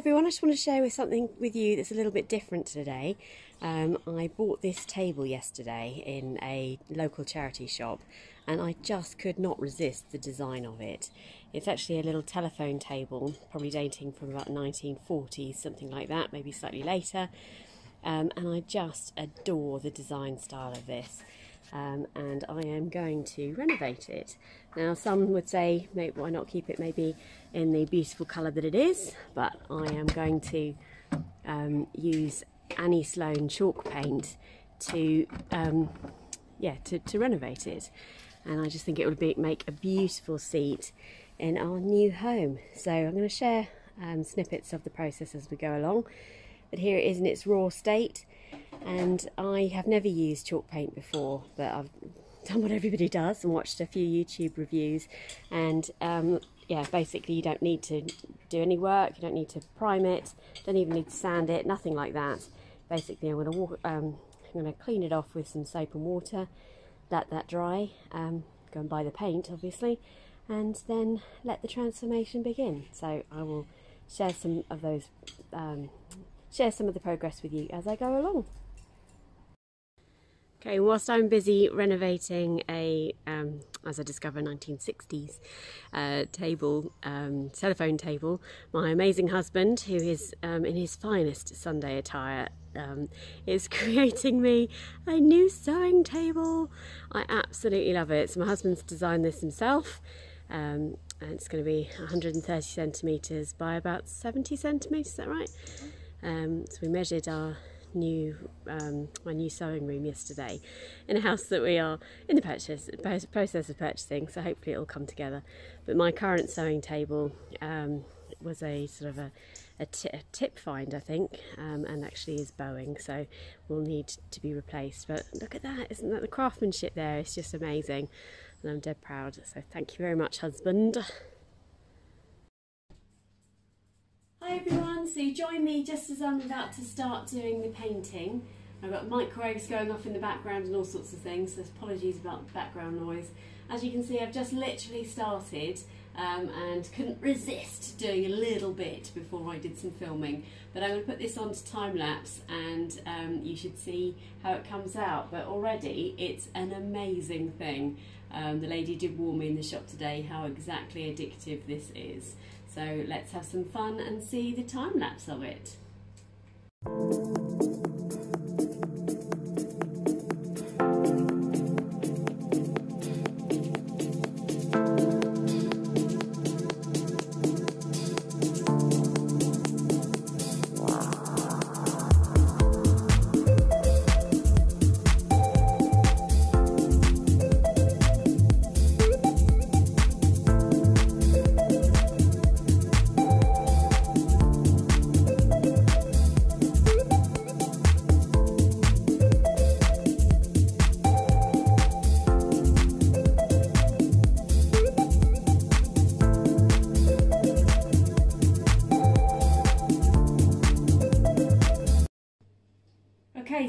everyone, I just want to share something with you that's a little bit different today. I bought this table yesterday in a local charity shop and I just could not resist the design of it. It's actually a little telephone table, probably dating from about 1940s, something like that, maybe slightly later. And I just adore the design style of this. And I am going to renovate it. Now some would say, maybe, why not keep it maybe in the beautiful colour that it is, but I am going to use Annie Sloan Chalk Paint to renovate it. And I just think it would make a beautiful seat in our new home. So I'm going to share snippets of the process as we go along. But here it is in its raw state. And I have never used chalk paint before, but I've done what everybody does and watched a few YouTube reviews, and yeah, basically you don't need to do any work, you don't need to prime it, don't even need to sand it, nothing like that. Basically I'm going to clean it off with some soap and water, let that dry, go and buy the paint obviously, and then let the transformation begin. So I will share some of those the progress with you as I go along. Okay, whilst I'm busy renovating a, as I discover, 1960s table, telephone table, my amazing husband, who is in his finest Sunday attire, is creating me a new sewing table. I absolutely love it. So my husband's designed this himself. And it's going to be 130 centimetres by about 70 centimetres, is that right? So we measured our new my new sewing room yesterday in a house that we are in the process of purchasing, so hopefully it'll come together. But my current sewing table was a sort of a tip find, I think, and actually is bowing, so will need to be replaced. But look at that, isn't that the craftsmanship there? It's just amazing, and I'm dead proud, so thank you very much, husband. Hi everyone, so you join me just as I'm about to start doing the painting. I've got microwaves going off in the background and all sorts of things, so apologies about the background noise. As you can see, I've just literally started and couldn't resist doing a little bit before I did some filming. But I'm going to put this onto time lapse and you should see how it comes out. But already it's an amazing thing. The lady did warn me in the shop today how exactly addictive this is. So let's have some fun and see the time lapse of it.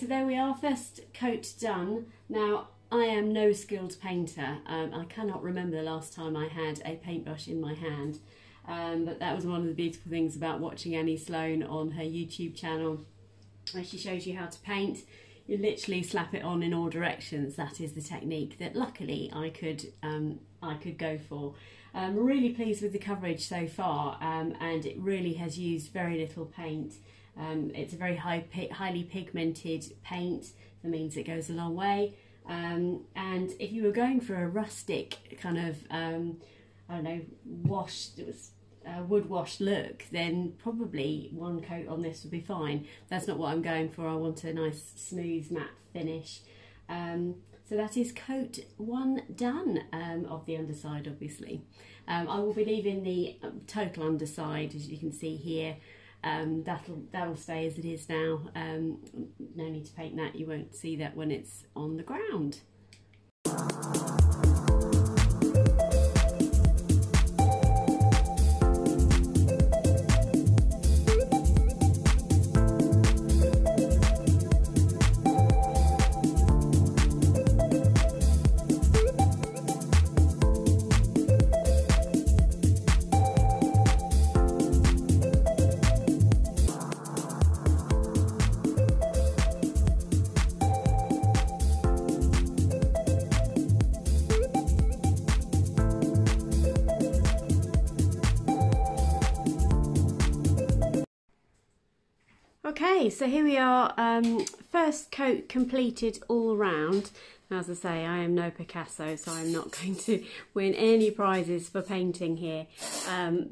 So there we are, first coat done. Now I am no skilled painter, I cannot remember the last time I had a paintbrush in my hand, but that was one of the beautiful things about watching Annie Sloan on her YouTube channel, where she shows you how to paint. You literally slap it on in all directions. That is the technique that luckily I could go for. I'm really pleased with the coverage so far, and it really has used very little paint. It's a very highly pigmented paint, that means it goes a long way, and if you were going for a rustic kind of, I don't know, wood wash look, then probably one coat on this would be fine. That's not what I'm going for. I want a nice smooth matte finish. So that is coat one done, of the underside obviously. I will be leaving the total underside, as you can see here. That'll stay as it is now, no need to paint that, you won't see that when it's on the ground. Okay, so here we are, first coat completed all round. Now, as I say, I am no Picasso, so I'm not going to win any prizes for painting here.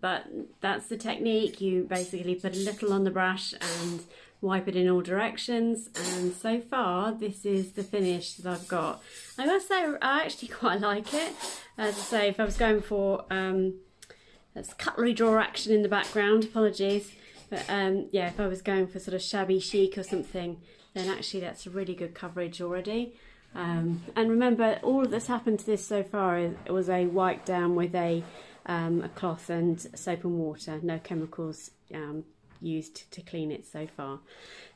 But that's the technique. You basically put a little on the brush and wipe it in all directions, and so far this is the finish that I've got. I must say I actually quite like it. As I say, if I was going for that's cutlery drawer action in the background, apologies. But yeah, if I was going for sort of shabby chic or something, then actually that's a really good coverage already. And remember, all that's happened to this so far was a wipe down with a cloth and soap and water. No chemicals used to clean it so far.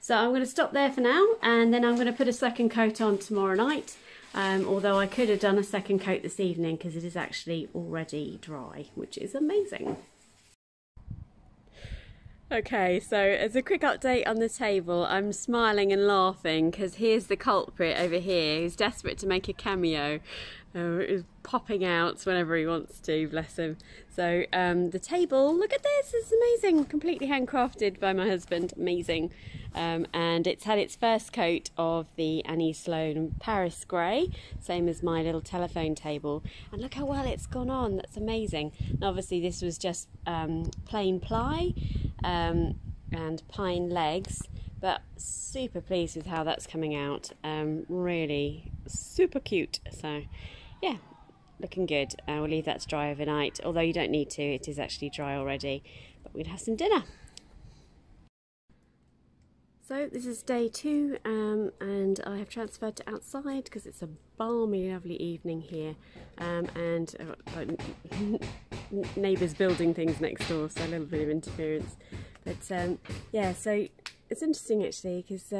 So I'm going to stop there for now, and then I'm going to put a second coat on tomorrow night. Although I could have done a second coat this evening because it is actually already dry, which is amazing. Okay, so as a quick update on the table, I'm smiling and laughing because here's the culprit over here who's desperate to make a cameo. Who's popping out whenever he wants to, bless him. So the table, look at this, it's amazing, completely handcrafted by my husband, amazing. And it's had its first coat of the Annie Sloan Paris grey, same as my little telephone table, and look how well it's gone on. That's amazing. And obviously this was just plain ply and pine legs, but super pleased with how that's coming out. Really super cute. So yeah, looking good. We'll leave that to dry overnight, although you don't need to, it is actually dry already, but we'll have some dinner. So this is day two, and I have transferred to outside because it's a balmy, lovely evening here, and neighbours building things next door, so a little bit of interference. But yeah, so it's interesting actually because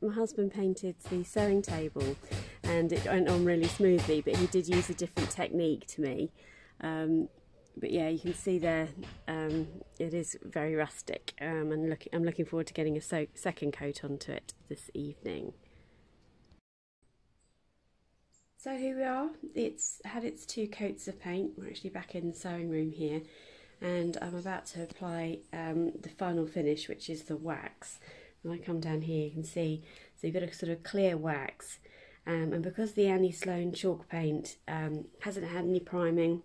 my husband painted the sewing table and it went on really smoothly, but he did use a different technique to me. But yeah, you can see there, it is very rustic, and I'm looking forward to getting a second coat onto it this evening. So here we are, it's had its two coats of paint. We're actually back in the sewing room here, and I'm about to apply the final finish, which is the wax. When I come down here, you can see, so you've got a sort of clear wax, and because the Annie Sloan chalk paint hasn't had any priming,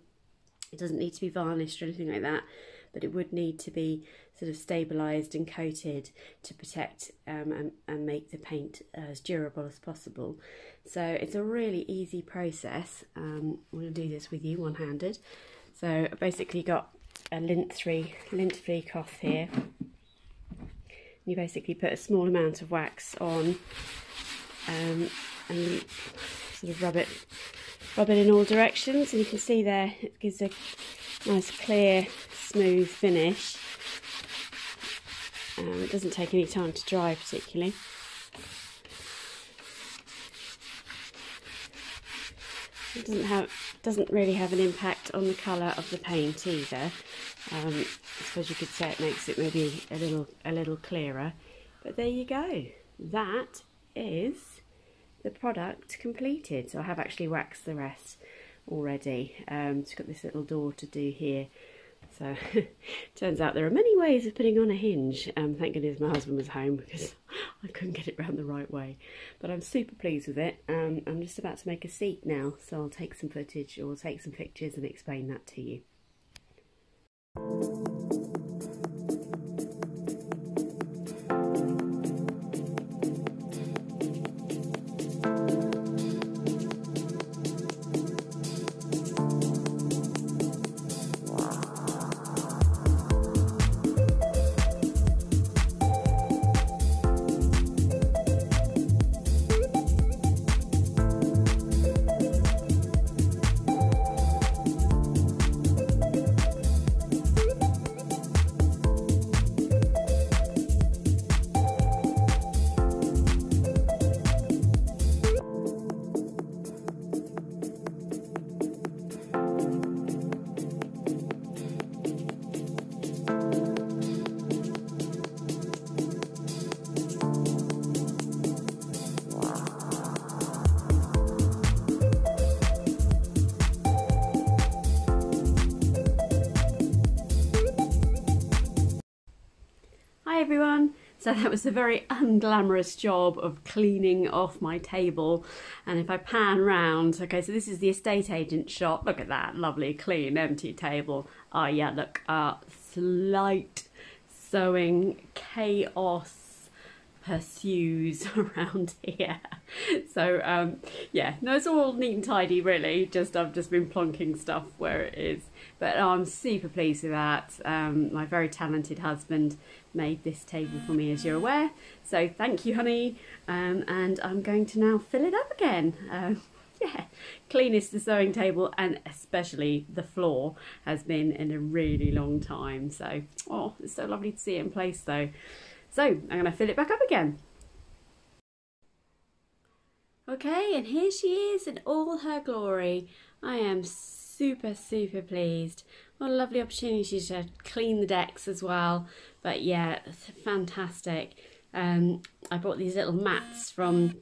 it doesn't need to be varnished or anything like that, but it would need to be sort of stabilised and coated to protect and make the paint as durable as possible. So it's a really easy process. I'm going to do this with you one-handed. So I basically got a lint-free cloth here. You basically put a small amount of wax on, and sort of rub it in all directions, and you can see there it gives a nice clear smooth finish. It doesn't take any time to dry particularly. It doesn't really have an impact on the colour of the paint either. I suppose you could say it makes it maybe a little clearer, but there you go. That is the product completed. So I have actually waxed the rest already. Just got this little door to do here. So turns out there are many ways of putting on a hinge. Thank goodness my husband was home because I couldn't get it round the right way. But I'm super pleased with it. I'm just about to make a seat now, so I'll take some footage or take some pictures and explain that to you. So that was a very unglamorous job of cleaning off my table. And if I pan round, okay, so this is the estate agent shop. Look at that lovely, clean, empty table. Oh yeah, look, slight sewing chaos pursues around here. So yeah, no, it's all neat and tidy really, just I've just been plonking stuff where it is, but I'm super pleased with that. My very talented husband made this table for me, as you're aware, so thank you, honey. And I'm going to now fill it up again. Yeah, cleanest the sewing table and especially the floor has been in a really long time, so oh, it's so lovely to see it in place though. So I'm going to fill it back up again. Okay, and here she is in all her glory. I am super, super pleased. What a lovely opportunity to clean the decks as well. But yeah, fantastic. I bought these little mats from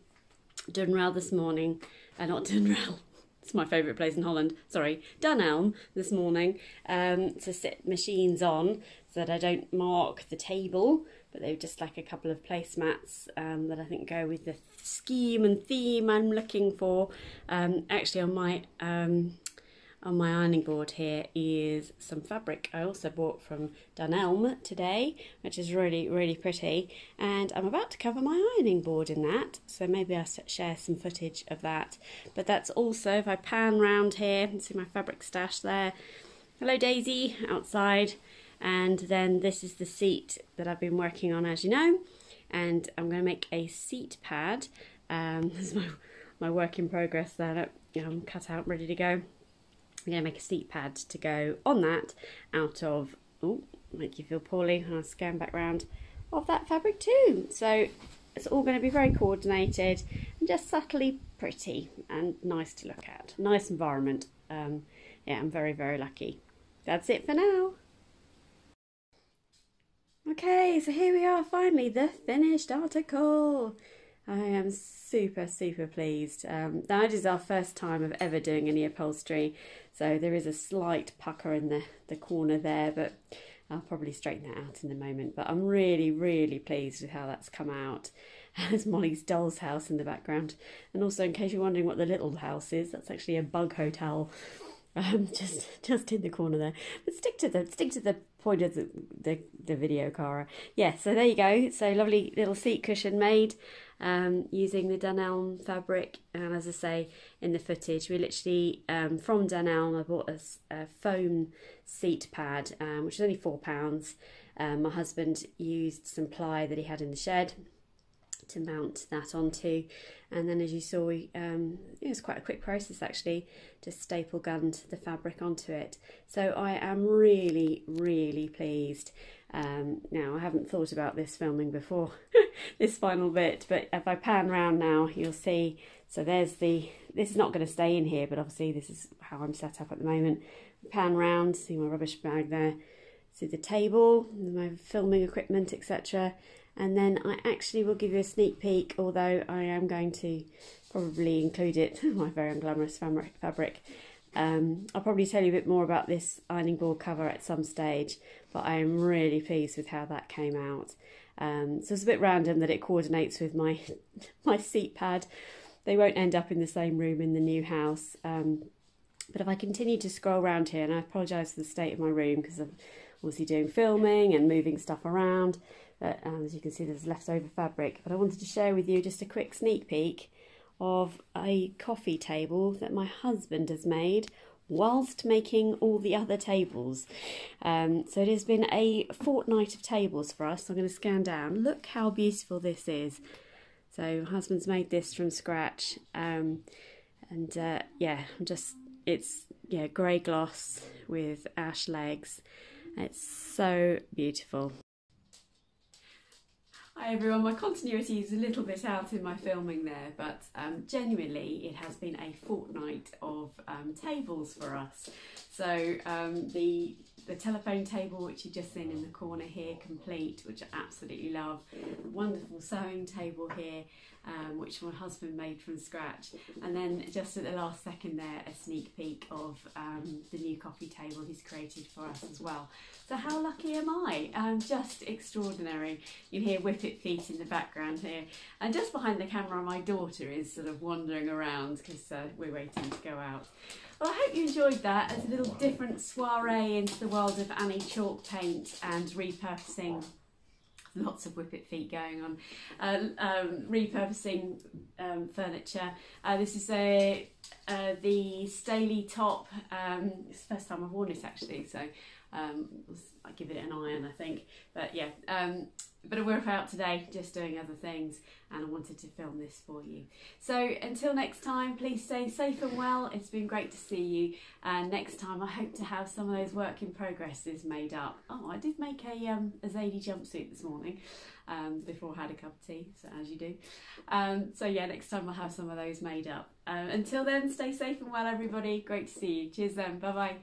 Dunelm this morning. Not Dunelm. It's my favourite place in Holland. Sorry, Dunelm this morning, to sit machines on so that I don't mark the table. But they're just like a couple of placemats that I think go with the scheme and theme I'm looking for. Actually, on my ironing board here is some fabric I also bought from Dunelm today, which is really, really pretty. And I'm about to cover my ironing board in that, so maybe I'll share some footage of that. But that's also, if I pan round here and see my fabric stash there. Hello, Daisy, outside. And then this is the seat that I've been working on, as you know, and I'm going to make a seat pad. This is my work in progress there, I'm cut out, ready to go. I'm going to make a seat pad to go on that out of, oh, make you feel poorly, and I'll scan back round, of that fabric too. So it's all going to be very coordinated and just subtly pretty and nice to look at. Nice environment. Yeah, I'm very, very lucky. That's it for now. Okay, so here we are finally, the finished article. I am super, super pleased. That is our first time of ever doing any upholstery, so there is a slight pucker in the corner there, but I'll probably straighten that out in a moment. But I'm really, really pleased with how that's come out. There's Molly's Doll's House in the background. And also, in case you're wondering what the little house is, that's actually a bug hotel. Just in the corner there. But stick to the point of the video, Cara. Yeah, so there you go. So lovely little seat cushion made using the Dunelm fabric. And as I say in the footage, we literally from Dunelm I bought a foam seat pad, which is only £4. My husband used some ply that he had in the shed to mount that onto, and then, as you saw, it was quite a quick process actually, just staple gunned the fabric onto it. So I am really, really pleased. Now, I haven't thought about this filming before this final bit, but if I pan round now, you'll see. So there's this is not going to stay in here, but obviously this is how I'm set up at the moment. Pan round, see my rubbish bag there, see the table, my filming equipment, etc. And then I actually will give you a sneak peek, although I am going to probably include it, my very unglamorous fabric. I'll probably tell you a bit more about this ironing board cover at some stage, but I am really pleased with how that came out. So it's a bit random that it coordinates with my seat pad. They won't end up in the same room in the new house. But if I continue to scroll around here, and I apologise for the state of my room because I'm obviously doing filming and moving stuff around. But as you can see, there's leftover fabric. But I wanted to share with you just a quick sneak peek of a coffee table that my husband has made whilst making all the other tables. So it has been a fortnight of tables for us. So I'm going to scan down. Look how beautiful this is. So my husband's made this from scratch. Yeah, it's yeah, grey gloss with ash legs. It's so beautiful. Hi everyone, my continuity is a little bit out in my filming there, but genuinely it has been a fortnight of tables for us. So the the telephone table, which you've just seen in the corner here, complete, which I absolutely love. A wonderful sewing table here, which my husband made from scratch. And then just at the last second there, a sneak peek of the new coffee table he's created for us as well. So how lucky am I? Just extraordinary. You hear whippet feet in the background here. And just behind the camera, my daughter is sort of wandering around because we're waiting to go out. Well, I hope you enjoyed that as a little different soiree into the world of Annie chalk paint and repurposing. Lots of whippet feet going on. Repurposing furniture. This is the Staley top. It's the first time I've worn it actually, so I give it an iron, I think. But yeah, but we're out today just doing other things, and I wanted to film this for you. So until next time, please stay safe and well. It's been great to see you, and next time I hope to have some of those work in progresses made up. Oh, I did make a Zadie jumpsuit this morning before I had a cup of tea, so as you do. So yeah, next time I'll have some of those made up. Until then, stay safe and well everybody. Great to see you. Cheers then. Bye bye.